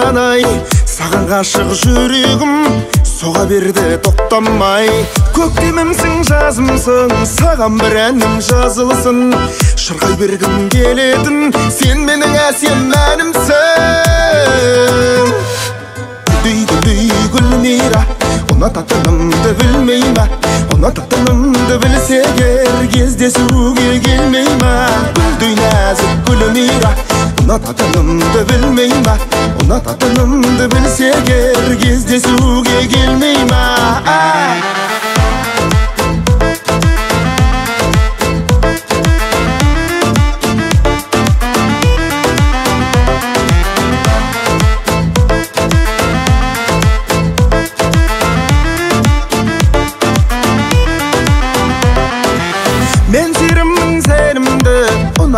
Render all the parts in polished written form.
ай саған ғашық жүрегім соға берді тоқтамай көктемімсің жазымсың саған бір әнім жазылсын шырқай бергім келетін сен менің әсем әнімсің Дүйгүл Гүлмира ұнататынымды білмей ма ұнататынымды білсе егер кездесуге келмей ма гүлдей нәзік Гүлмира ұнататынымды білмей ма ұнататынымды білсе егер кездесуге келмей ма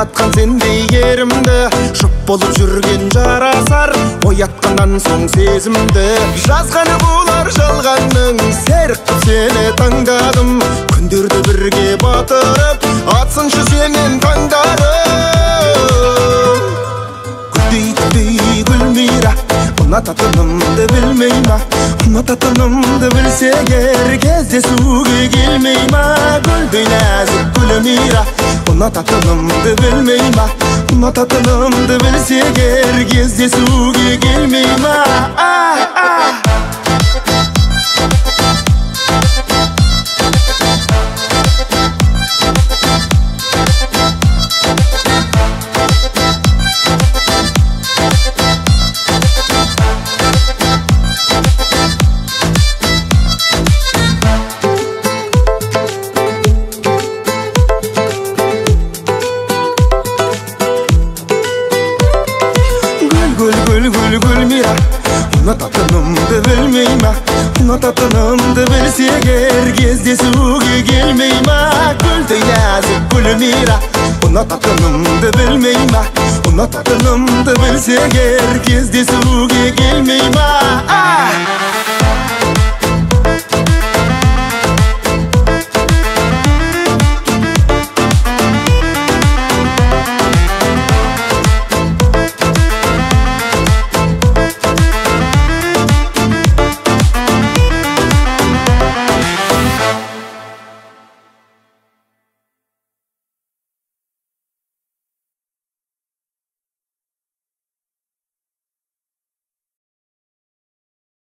Atkan sendey yerimdi Şıp болып жүрген жарасар Оятқаннан соң сезімді Жазғаны болар жалғанның Серіктіп сені таңдадым Күндерді бірге батырып Атсыншы сенен таңдарым Гүлдей Гүлмира Ұнататынымды білмей ма Ұнататынымды білсе егер Кездесуге келмей ма Гүлдей нәзік Гүлмира Ұнататынымды білмей ма Ұнататынымды білсе егер кездесуге келмей ма Ұнататынымды білмей ма Ұнататынымды білсе егер кездесуге келмей ма Гүлдей нәзік Гүлмира Ұнататынымды білмей ма Ұнататынымды білсе егер кездесуге